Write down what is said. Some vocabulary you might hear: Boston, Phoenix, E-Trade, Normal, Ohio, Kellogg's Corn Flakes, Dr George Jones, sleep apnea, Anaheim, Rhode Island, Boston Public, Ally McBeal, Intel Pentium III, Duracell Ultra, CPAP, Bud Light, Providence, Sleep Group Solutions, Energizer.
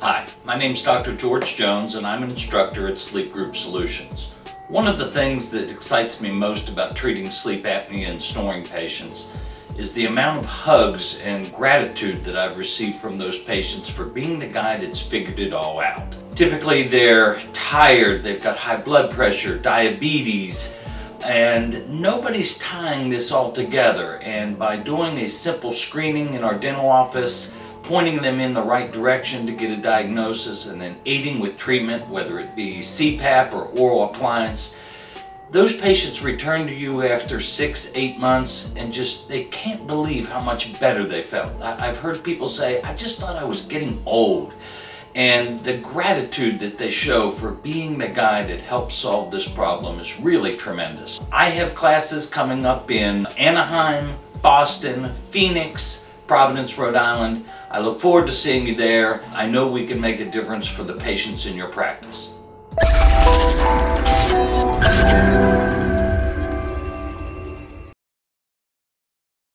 Hi, my name is Dr. George Jones and I'm an instructor at Sleep Group Solutions. One of the things that excites me most about treating sleep apnea and snoring patients is the amount of hugs and gratitude that I've received from those patients for being the guy that's figured it all out. Typically they're tired, they've got high blood pressure, diabetes, and nobody's tying this all together. And by doing a simple screening in our dental office, pointing them in the right direction to get a diagnosis, and then aiding with treatment, whether it be CPAP or oral appliance, those patients return to you after 6-8 months and just, they can't believe how much better they felt. I've heard people say, I just thought I was getting old. And the gratitude that they show for being the guy that helped solve this problem is really tremendous. I have classes coming up in Anaheim, Boston, Phoenix, Providence, Rhode Island. I look forward to seeing you there. I know we can make a difference for the patients in your practice.